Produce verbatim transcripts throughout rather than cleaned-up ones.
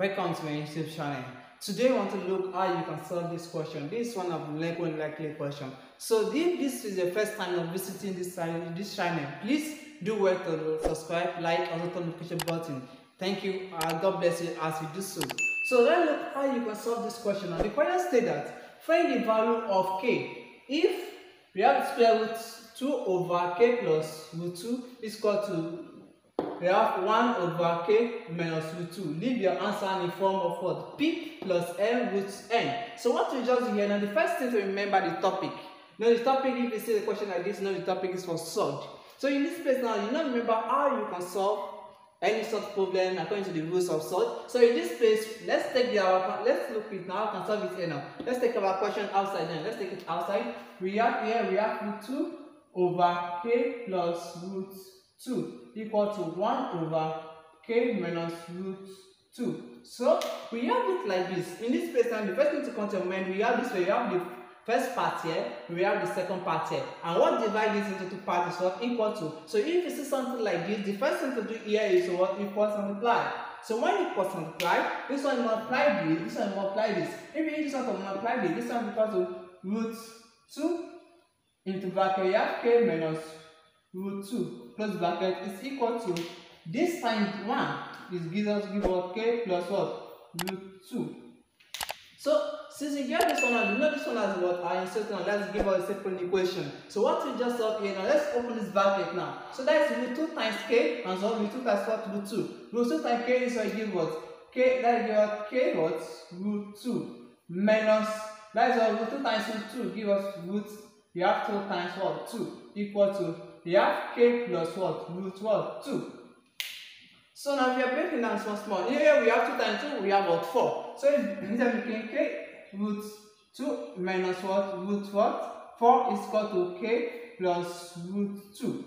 Welcome to my YouTube channel. Today I want to look how you can solve this question. This is one of NECO likely question. So if this is your first time of visiting this channel, this channel, please do well to subscribe, like, and the notification button. Thank you. Uh, God bless you as you do so. So let's look how you can solve this question. Now the question states that find the value of k if we have square root two over k plus root two is equal to we have one over k minus root two. Leave your answer in the form of what? P plus n root n. So what we just do here, now the first thing to remember the topic. Now the topic, if you see the question like this, now the topic is for solved. So in this place now, you now remember how you can solve any sort of problem according to the rules of solve. So in this place, let's take the our let's look it now. How can solve it here now? Let's take our question outside then. Let's take it outside. We have here, we have root two over k plus root two equal to one over k minus root two. So we have it like this. In this place now, the first thing to come to mind, we have this way, we have the first part here, we have the second part here, and what divides this into two parts is what? Equal to. So if you see something like this, the first thing to do here is what? You cross multiply. So when you cross multiply, this one multiply this, this one multiply this. If you this one multiply this, this one equal to root two into bracket, you have k minus root two plus bracket is equal to this time one is gives us give us k plus what? Root two. So since you get this one out, you know this one as what I inserted now. Let's give us a simple equation. So what we just saw here now, let's open this bracket now. So that is root two times k and so root two times what? Root two. Root two times k is what I give what? K, that is give us k what? Root two minus, that is what root two times root two give us root, we have two times what? two equal to, we have k plus what? Root what? two. So now we are breaking down small small. Here we have two times two, we have what? four. So instead of making k root two minus what? Root what? four is equal to k plus root two.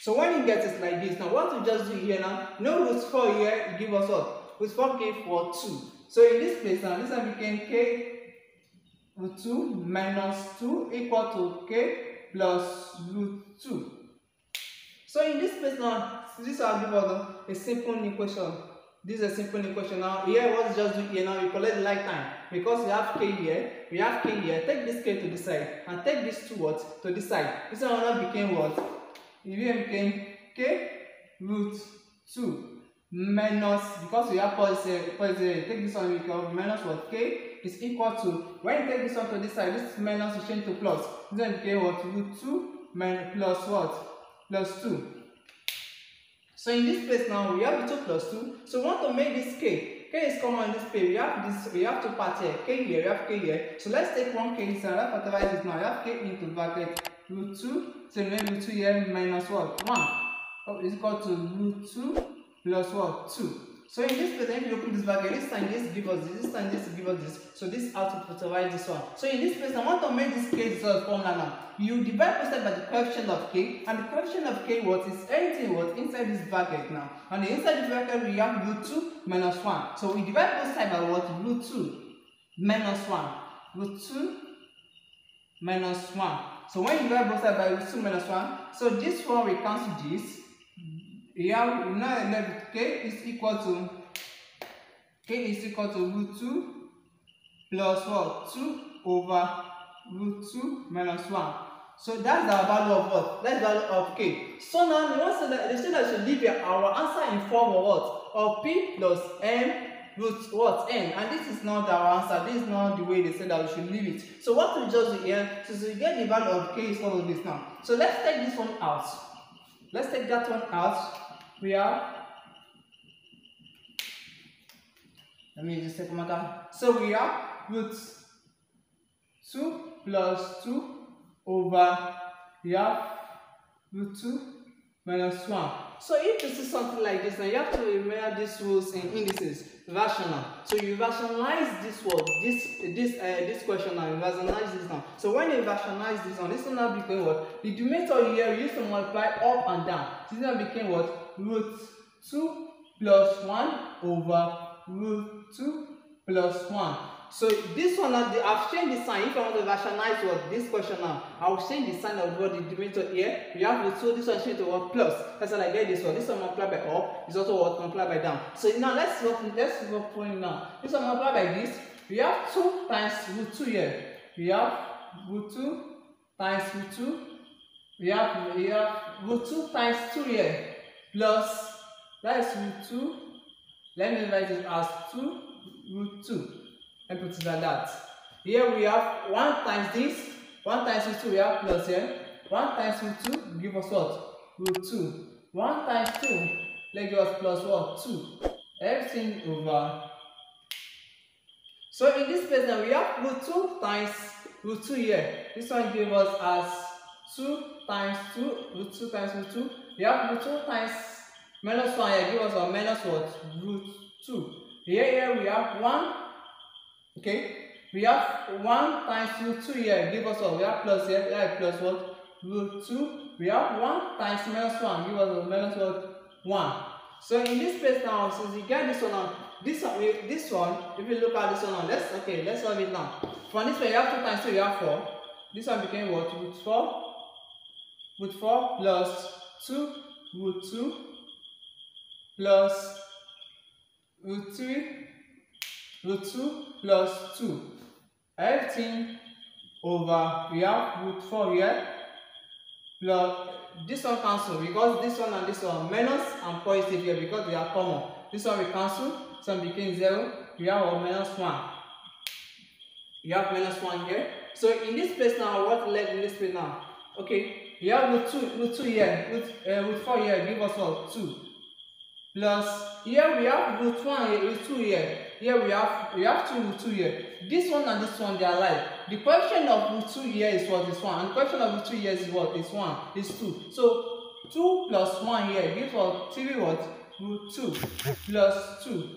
So when you get it like this, now what we just do here now, no root four here, give us what? Root four k for two. So in this place now, this time we can k root two minus two equal to k plus root two. So in this place now, this I'll give us a simple equation. This is a simple equation now. Here what just do here now, we collect the like time because we have k here, we have k here. Take this k to this side and take this two what to this side. This one now became what? It became k root two minus, because we have positive, positive take this one become minus what? K is equal to, when you take this one to this side, this minus is changed to plus. Then k what? Root two minus plus what? Plus two. So in this place now we have the two plus two. So we want to make this k. K is common in this place. We have this, we have two parts here. K here, we have k here. So let's take one k inside. Let's factorize this now. We have k into bracket root two. So we have root two here minus what? one. Oh, is equal to root two plus what? two. So in this place, if you open this bracket, this time this give us this, this time this give us this. So this how to factorize this one. So in this place, I want to make this k itself formula now. You divide percent by the coefficient of k, and the coefficient of k what is anything what inside this bracket now. And inside this bracket we have root two minus one. So we divide both sides by what? Root two minus one. Root two minus one. So when you divide both sides by root two minus one, so this one we cancel this. Yeah, we now left k is equal to k is equal to root two plus what? two over root two minus one. So that's the value of what? That's the value of k. So now we want to that they say that should leave here our answer in form of what? Of p plus m root what? N. And this is not our answer. This is not the way they said that we should leave it. So what we just do here, so to get the value of k is all of this now. So let's take this one out. Let's take that one out. We have, let me just take one out. So we have root two plus two over, we have root two minus one. So if you see something like this, now you have to remember these rules in indices. Rational. So you rationalize this word, this this uh, this question now, you rationalize this now. So when you rationalize this one, this one now became what? The denominator here we used to multiply up and down. This now became what? Root two plus one over root two plus one. So this one, I've changed the sign. If I want to rationalize what this question now, I'll change the sign of what the denominator here. We have the two, this one changed to what plus. That's how I get this one. This one multiplied by up is also what multiplied by down. So now let's work, let's work for it now. This one multiplied by this. We have two times root two here. We have root two times root two. We have we have root two times two here plus that is root two. Let me write it as two root two. And put it like that. Here we have one times this, one times root two, we have plus here. One times root two give us what? Root two. One times two, let give us plus what? Two. Everything over. So in this place now we have root two times root two here. This one gives us as two times two, root two times root two. We have root two times minus one here, give us a minus what? Root two. Here here we have one. Okay, we have one times root two here, give us what? We have plus here, yeah, plus what? Root two. We have one times minus one, give us what? Minus what? one. So in this place now, since you get this one now, this one, this one, if you look at this one now, let's, okay, let's solve it now. From this way, you have two times two, you have four. This one became what? Root four. Root four plus two, root two, plus root three. Root two plus two. Everything over. We have root four here. Plus this one cancel because this one and this one minus and positive here because they are common. This one we cancel. This one became zero. We have our minus one. You have minus one here. So in this place now, what left in this place now? Okay, we have root two, root two here, root, uh, root four here, give us what? Two. Plus here we have root one here, root two here. Here we have we have two root two here. This one and this one they are alike. The question of root two here is what is one, and the question of root two here is what is one is two. So two plus one here gives us three what root two plus two.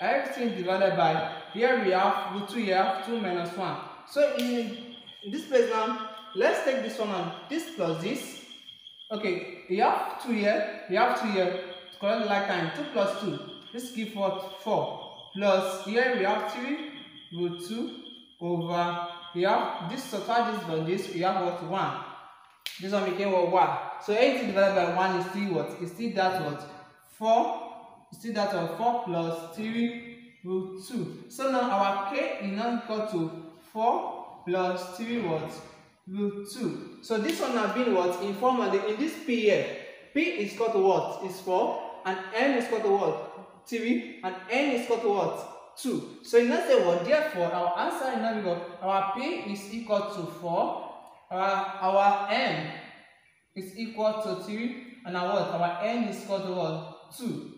Everything divided by here we have root two here two minus one. So in this place now let's take this one and this plus this. Okay, we have two here, we have two here. Correct like time two plus two. This gives what four. Plus here we have three root two over we have this subtract this from this we have what one. This one became what one. So eighteen divided by one is still what? Is still that what four is still that what four plus three root two. So now our k is now equal to four plus three what root two. So this one has been what in form of the, in this p here. P is equal to what? Is four and n is equal to what? three and n is equal to what? two. So you now say what? Therefore, our answer is now equal. Our p is equal to four. Our, our n is equal to three. And our what? Our n is equal to what? two.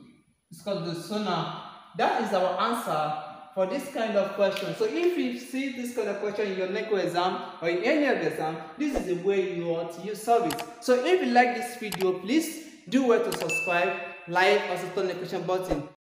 It's equal to so now. That is our answer for this kind of question. So if you see this kind of question in your NECO exam or in any other exam, this is the way you want to use solve it. So if you like this video, please do well to subscribe, like, also turn the question button.